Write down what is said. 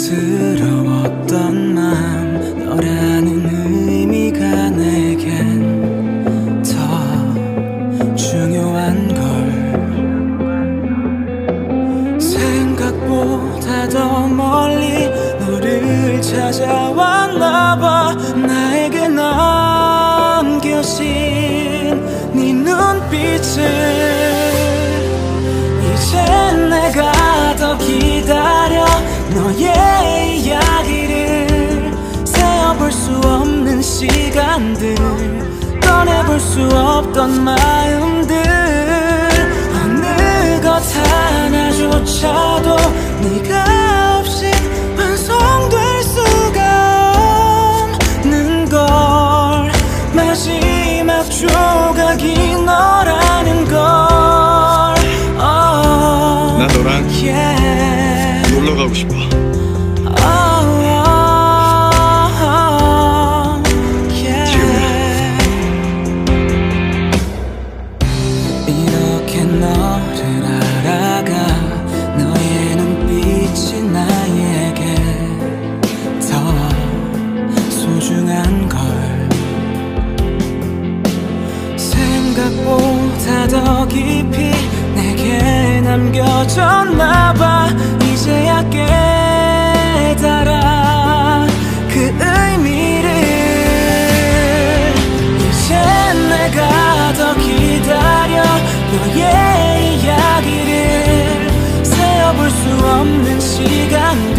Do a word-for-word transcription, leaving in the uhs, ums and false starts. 사랑스러웠던 맘 너라는 의미가 내겐 더 중요한 걸 생각보다 더 멀리 너를 찾아왔나 봐. 나에게 남겨진 네 눈빛을 이젠 내가 더 기다려. 너의 이야기를 세어볼 수 없는 시간들, 꺼내볼 수 없던 마음들, 어느 것 하나조차도 네가 없이 완성될 수가 없는 걸. 마지막 조각이 너라는 걸. 나 너랑 yeah. 놀러 가고 싶어. 생각보다 더 깊이 내게 남겨졌나봐. 이제야 깨달아 그 의미를. 이젠 내가 더 기다려. 너의 이야기를 세어볼 수 없는 시간